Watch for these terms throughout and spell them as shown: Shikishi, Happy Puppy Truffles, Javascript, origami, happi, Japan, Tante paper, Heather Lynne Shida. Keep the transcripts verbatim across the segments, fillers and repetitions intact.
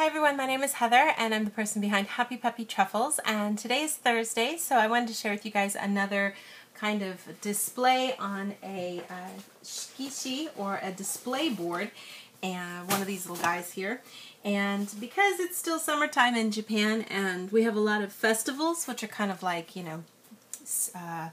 Hi everyone, my name is Heather and I'm the person behind Happy Puppy Truffles, and today is Thursday, so I wanted to share with you guys another kind of display on a uh, Shikishi, or a display board, and one of these little guys here. And because it's still summertime in Japan and we have a lot of festivals, which are kind of like, you know, uh,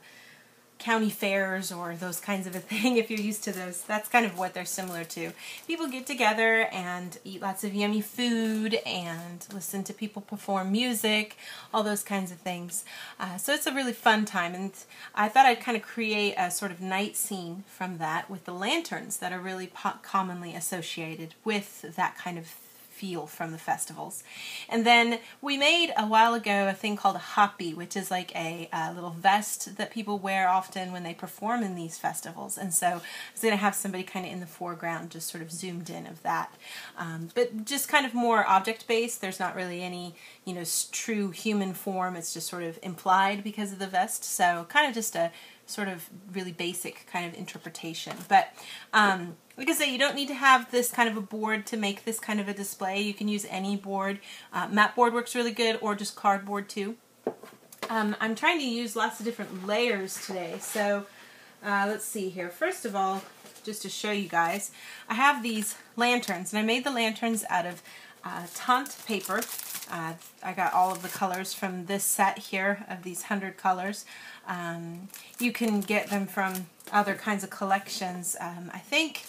county fairs or those kinds of a thing, if you're used to those, that's kind of what they're similar to. People get together and eat lots of yummy food and listen to people perform music, all those kinds of things. Uh, so it's a really fun time, and I thought I'd kind of create a sort of night scene from that with the lanterns that are really po- commonly associated with that kind of feel from the festivals. And then we made a while ago a thing called a happi, which is like a, a little vest that people wear often when they perform in these festivals. And so I was going to have somebody kind of in the foreground, just sort of zoomed in of that. Um, but just kind of more object-based. There's not really any, you know, true human form. It's just sort of implied because of the vest. So kind of just a sort of really basic kind of interpretation. But um, like I say, you don't need to have this kind of a board to make this kind of a display. You can use any board. Uh, map board works really good, or just cardboard too. Um, I'm trying to use lots of different layers today. So uh, let's see here. First of all, just to show you guys, I have these lanterns, and I made the lanterns out of Uh, Tante paper. Uh, I got all of the colors from this set here of these hundred colors. Um, you can get them from other kinds of collections. Um, I think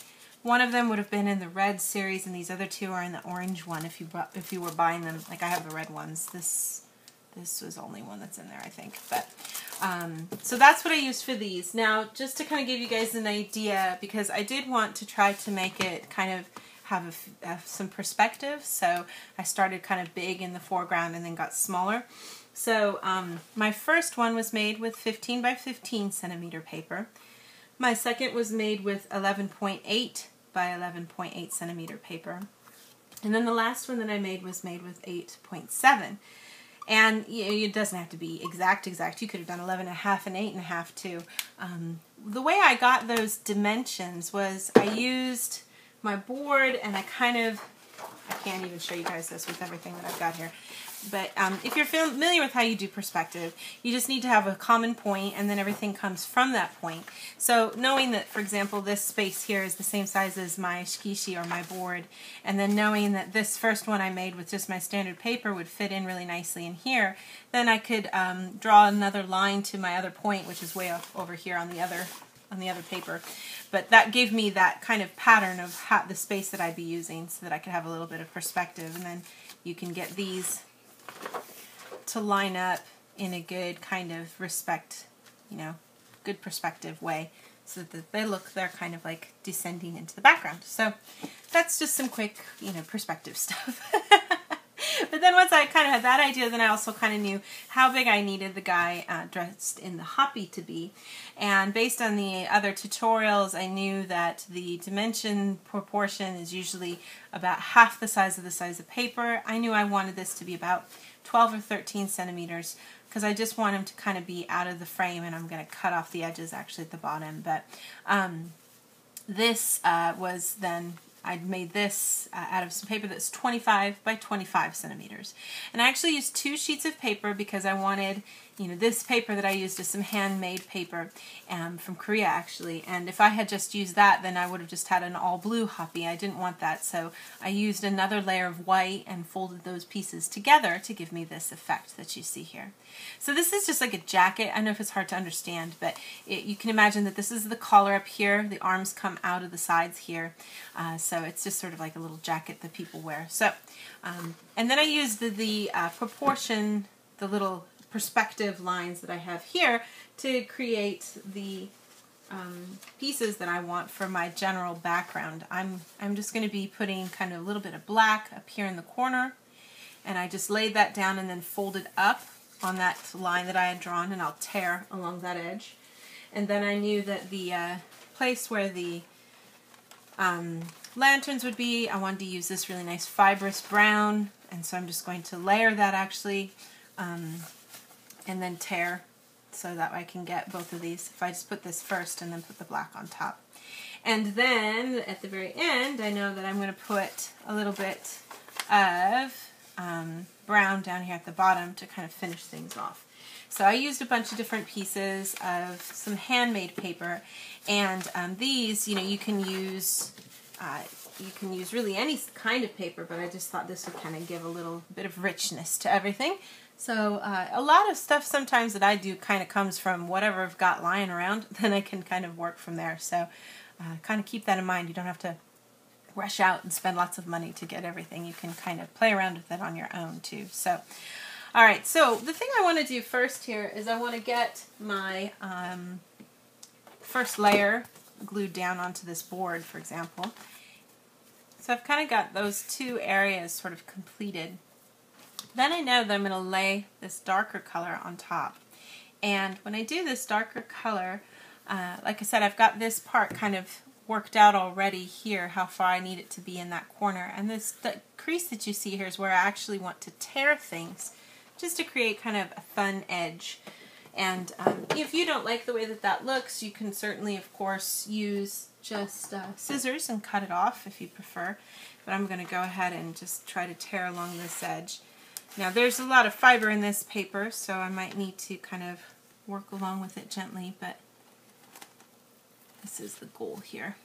one of them would have been in the red series, and these other two are in the orange one. If you brought, if you were buying them, like I have the red ones. This this was the only one that's in there, I think. But um, so that's what I used for these. Now, just to kind of give you guys an idea, because I did want to try to make it kind of have a, uh, some perspective, so I started kind of big in the foreground and then got smaller. So um, my first one was made with fifteen by fifteen centimeter paper. My second was made with eleven point eight by eleven point eight centimeter paper. And then the last one that I made was made with eight point seven. And you know, it doesn't have to be exact, exact. You could have done eleven and a half and eight and a half too. Um, the way I got those dimensions was I used my board, and I kind of, I can't even show you guys this with everything that I've got here, but um, if you're familiar with how you do perspective, you just need to have a common point, and then everything comes from that point. So knowing that, for example, this space here is the same size as my shikishi, or my board, and then knowing that this first one I made with just my standard paper would fit in really nicely in here, then I could um, draw another line to my other point, which is way up over here on the other on the other paper. But that gave me that kind of pattern of how, the space that I'd be using, so that I could have a little bit of perspective. And then you can get these to line up in a good kind of respect, you know, good perspective way, so that they look, they're kind of like descending into the background. So that's just some quick, you know, perspective stuff. But then once I kind of had that idea, then I also kind of knew how big I needed the guy uh, dressed in the happi to be. And based on the other tutorials, I knew that the dimension proportion is usually about half the size of the size of paper. I knew I wanted this to be about twelve or thirteen centimeters, because I just want him to kind of be out of the frame, and I'm going to cut off the edges actually at the bottom. But um, this uh, was then... I'd made this uh, out of some paper that's twenty-five by twenty-five centimeters. And I actually used two sheets of paper because I wanted, you know, this paper that I used is some handmade paper um, from Korea, actually. And if I had just used that, then I would have just had an all blue happi. I didn't want that, so I used another layer of white and folded those pieces together to give me this effect that you see here. So this is just like a jacket. I know if it's hard to understand, but it, you can imagine that this is the collar up here. The arms come out of the sides here. Uh, so So it's just sort of like a little jacket that people wear. So, um, and then I used the, the uh, proportion, the little perspective lines that I have here to create the um, pieces that I want for my general background. I'm, I'm just going to be putting kind of a little bit of black up here in the corner, and I just laid that down and then folded up on that line that I had drawn, and I'll tear along that edge. And then I knew that the uh, place where the um, lanterns would be, I wanted to use this really nice fibrous brown, and so I'm just going to layer that actually, um, and then tear, so that I can get both of these. If I just put this first and then put the black on top. And then at the very end, I know that I'm going to put a little bit of um, brown down here at the bottom to kind of finish things off. So I used a bunch of different pieces of some handmade paper, and um, these, you know, you can use uh, you can use really any kind of paper, but I just thought this would kind of give a little bit of richness to everything. So uh, a lot of stuff sometimes that I do kind of comes from whatever I've got lying around, then I can kind of work from there. So uh, kind of keep that in mind. You don't have to rush out and spend lots of money to get everything. You can kind of play around with it on your own too. So, all right, so the thing I want to do first here is I want to get my um, first layer glued down onto this board, for example. So I've kind of got those two areas sort of completed. Then I know that I'm going to lay this darker color on top. And when I do this darker color, uh, like I said, I've got this part kind of worked out already here, how far I need it to be in that corner. And this the crease that you see here is where I actually want to tear things, just to create kind of a fun edge. And um, if you don't like the way that that looks, you can certainly, of course, use just uh, scissors and cut it off if you prefer. But I'm going to go ahead and just try to tear along this edge. Now there's a lot of fiber in this paper, so I might need to kind of work along with it gently, but this is the goal here.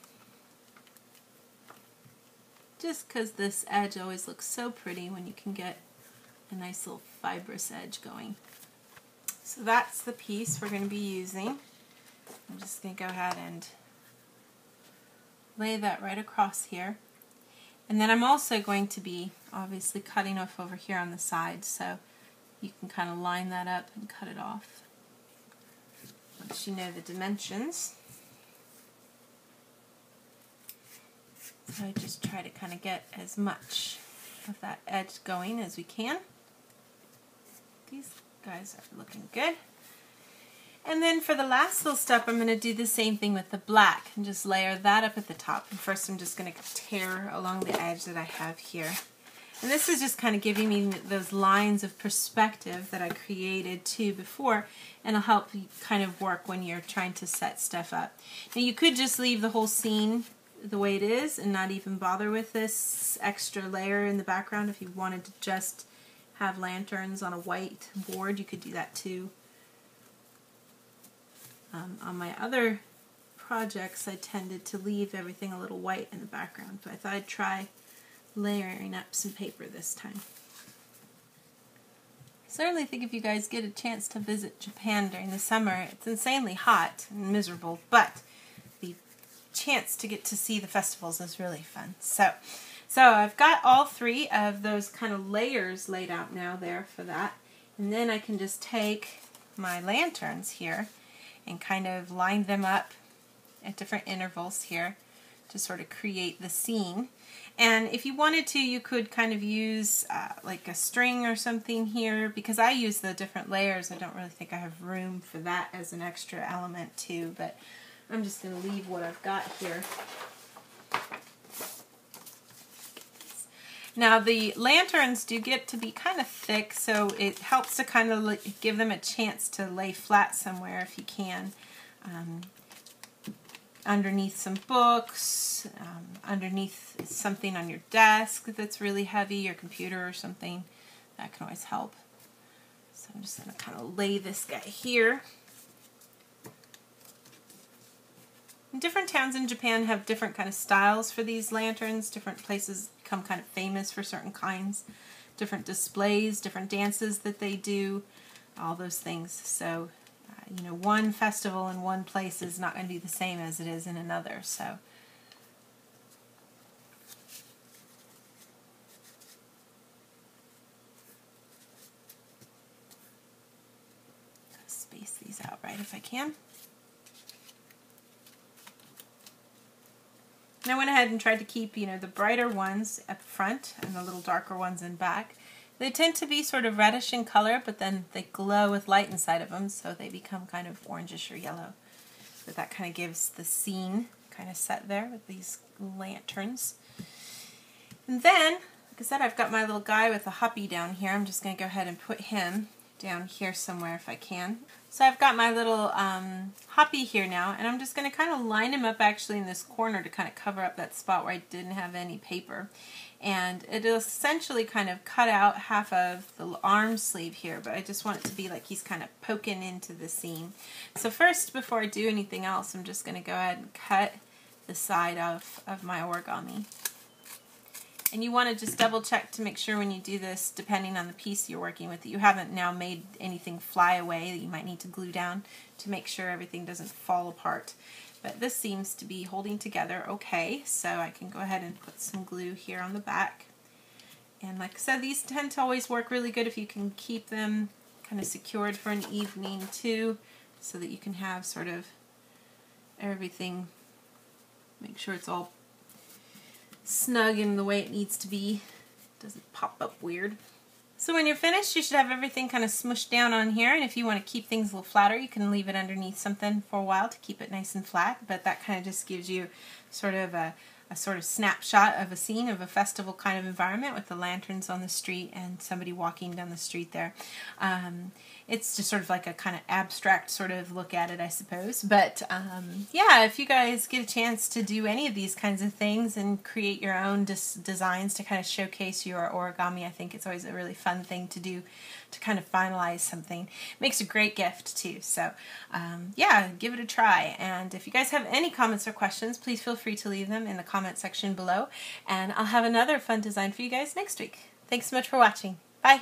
Just because this edge always looks so pretty when you can get a nice little fibrous edge going. So that's the piece we're going to be using. I'm just going to go ahead and lay that right across here. And then I'm also going to be obviously cutting off over here on the side, so you can kind of line that up and cut it off once you know the dimensions. So I just try to kind of get as much of that edge going as we can. These guys are looking good. And then for the last little step, I'm going to do the same thing with the black and just layer that up at the top. And first I'm just going to tear along the edge that I have here. And this is just kind of giving me those lines of perspective that I created too before, and it'll help you kind of work when you're trying to set stuff up. Now you could just leave the whole scene the way it is and not even bother with this extra layer in the background. If you wanted to just have lanterns on a white board, you could do that too. Um, on my other projects, I tended to leave everything a little white in the background, but I thought I'd try layering up some paper this time. I certainly think if you guys get a chance to visit Japan during the summer, it's insanely hot and miserable, but chance to get to see the festivals is really fun. So, so I've got all three of those kind of layers laid out now there for that, and then I can just take my lanterns here and kind of line them up at different intervals here to sort of create the scene. And if you wanted to, you could kind of use uh, like a string or something here, because I use the different layers. I don't really think I have room for that as an extra element too, but I'm just going to leave what I've got here. Now the lanterns do get to be kind of thick, so it helps to kind of give them a chance to lay flat somewhere if you can. Um, underneath some books, um, underneath something on your desk that's really heavy, your computer or something. That can always help. So I'm just going to kind of lay this guy here. Different towns in Japan have different kind of styles for these lanterns. Different places become kind of famous for certain kinds, different displays, different dances that they do, all those things. So, uh, you know, one festival in one place is not going to be the same as it is in another. So, space these out right if I can. And I went ahead and tried to keep, you know, the brighter ones up front and the little darker ones in back. They tend to be sort of reddish in color, but then they glow with light inside of them, so they become kind of orangish or yellow. But that kind of gives the scene kind of set there with these lanterns. And then, like I said, I've got my little guy with the happi down here. I'm just going to go ahead and put him down here somewhere if I can. So I've got my little um, happi here now, and I'm just going to kind of line him up actually in this corner to kind of cover up that spot where I didn't have any paper. And it'll essentially kind of cut out half of the arm sleeve here, but I just want it to be like he's kind of poking into the seam. So first, before I do anything else, I'm just going to go ahead and cut the side off of my origami. And you want to just double check to make sure when you do this, depending on the piece you're working with, that you haven't now made anything fly away that you might need to glue down to make sure everything doesn't fall apart. But this seems to be holding together okay, so I can go ahead and put some glue here on the back. And like I said, these tend to always work really good if you can keep them kind of secured for an evening too, so that you can have sort of everything, make sure it's all snug in the way it needs to be. It doesn't pop up weird. So when you're finished, you should have everything kind of smushed down on here, and if you want to keep things a little flatter, you can leave it underneath something for a while to keep it nice and flat, but that kind of just gives you sort of a, a sort of snapshot of a scene of a festival kind of environment with the lanterns on the street and somebody walking down the street there. Um, it's just sort of like a kind of abstract sort of look at it, I suppose, but um, yeah, if you guys get a chance to do any of these kinds of things and create your own dis designs to kind of showcase your origami, I think it's always a really fun thing to do to kind of finalize something. It makes a great gift too, so um, yeah, give it a try, and if you guys have any comments or questions, please feel free to leave them in the comment section below, and I'll have another fun design for you guys next week. Thanks so much for watching. Bye!